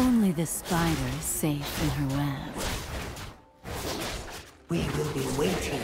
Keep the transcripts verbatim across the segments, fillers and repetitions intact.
Only the spider is safe in her web. We will be waiting.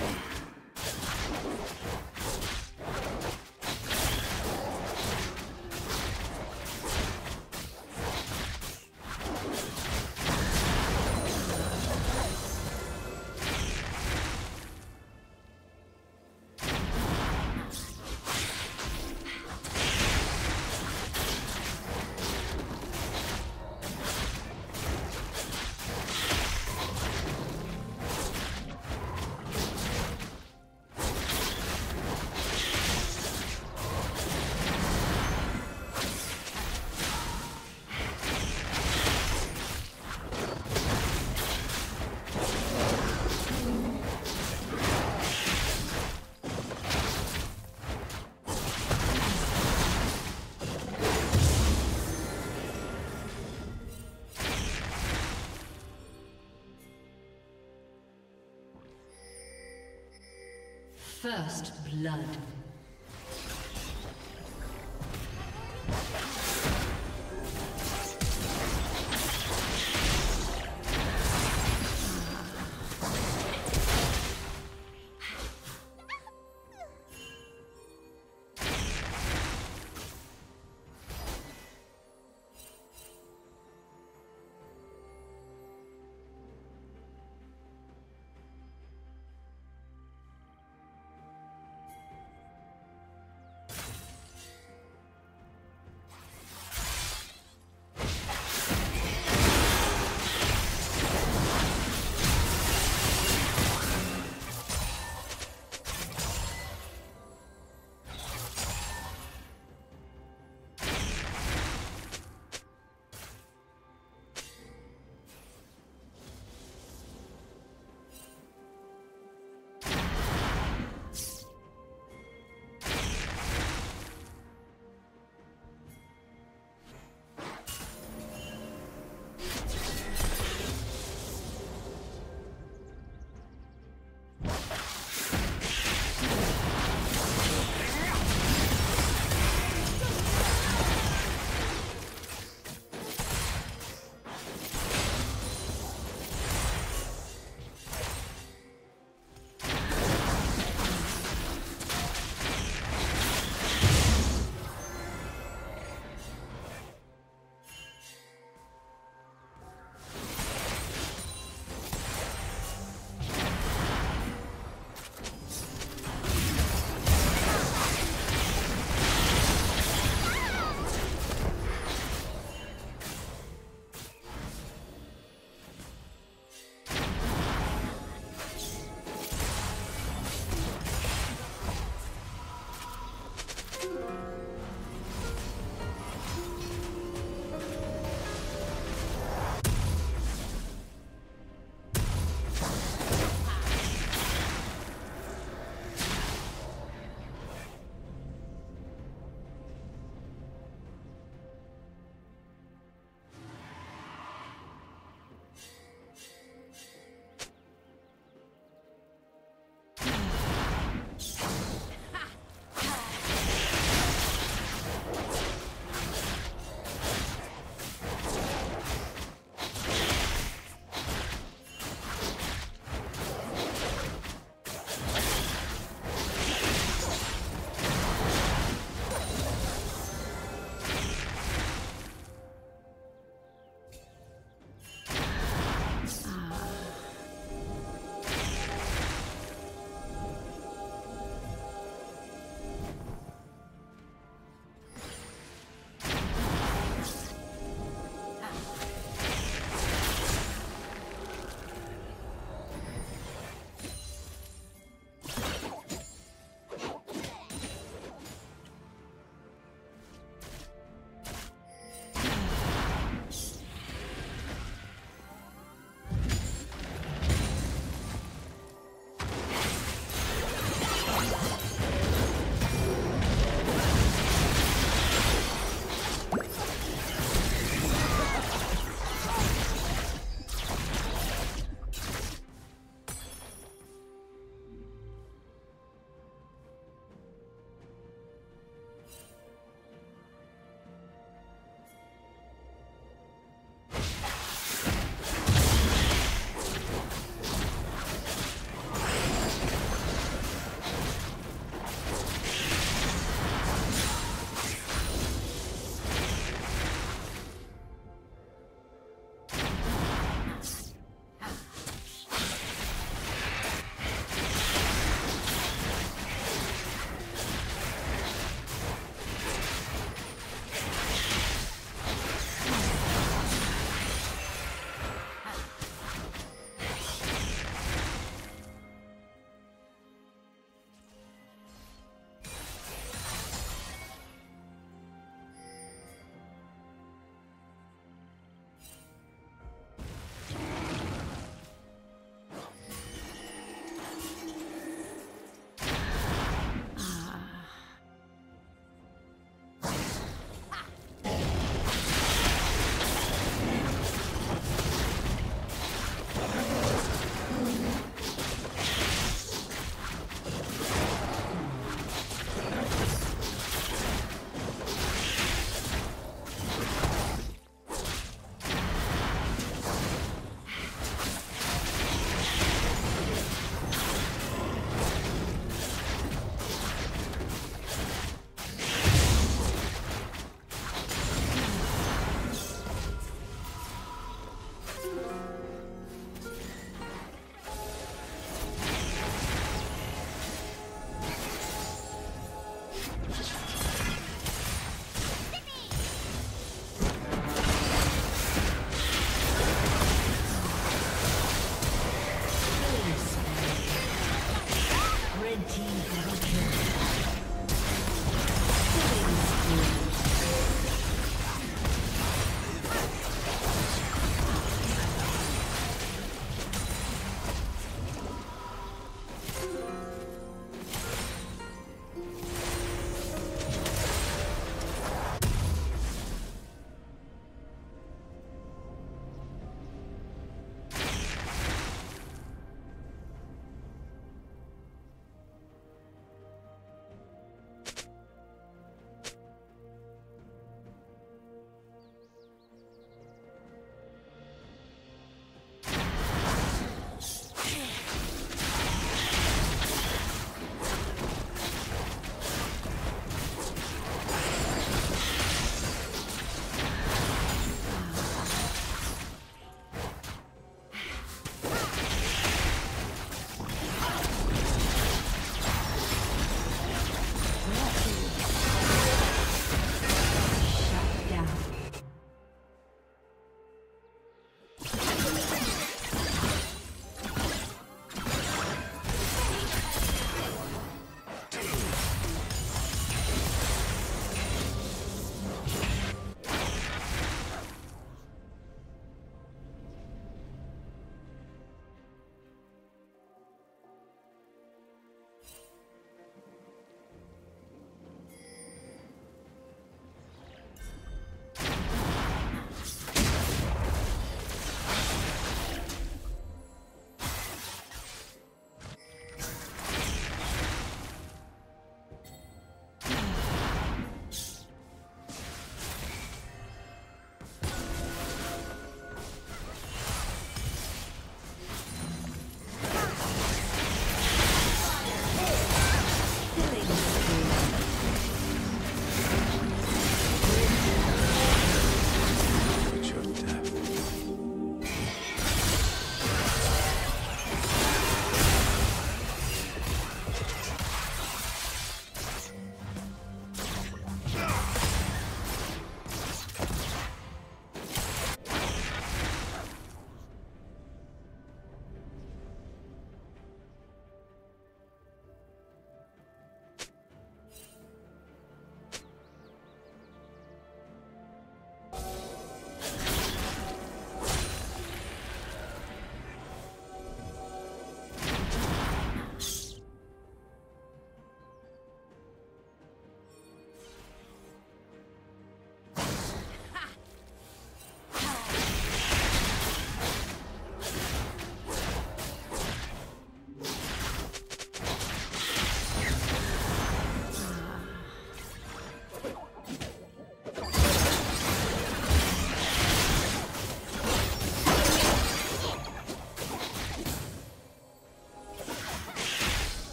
First blood.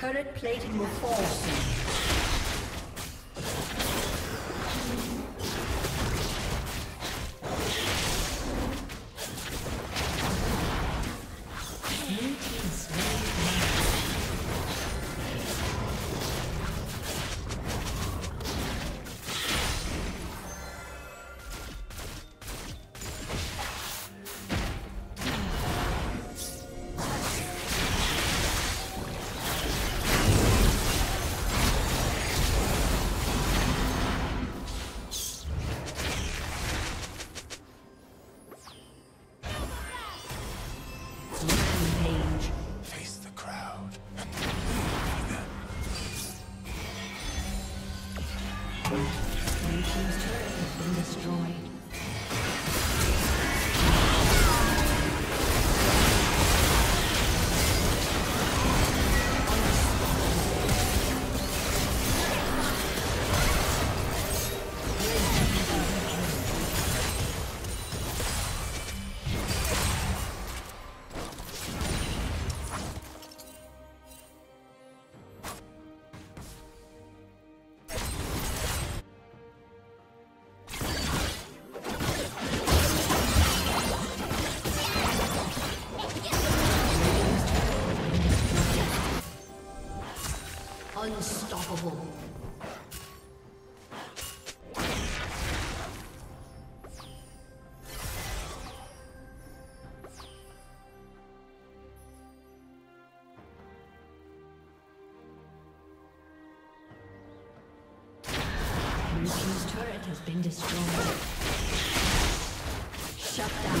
Turret plating will fall. Unstoppable. Blue team's turret has been destroyed. Shut down.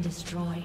Destroyed.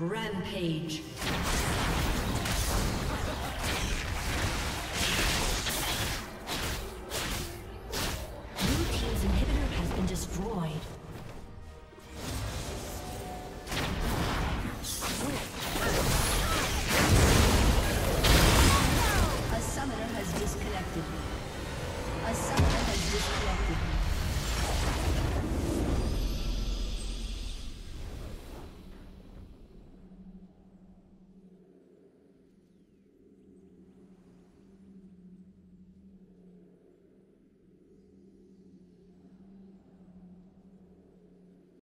Rampage. A summoner has disconnected. A summoner has disconnected.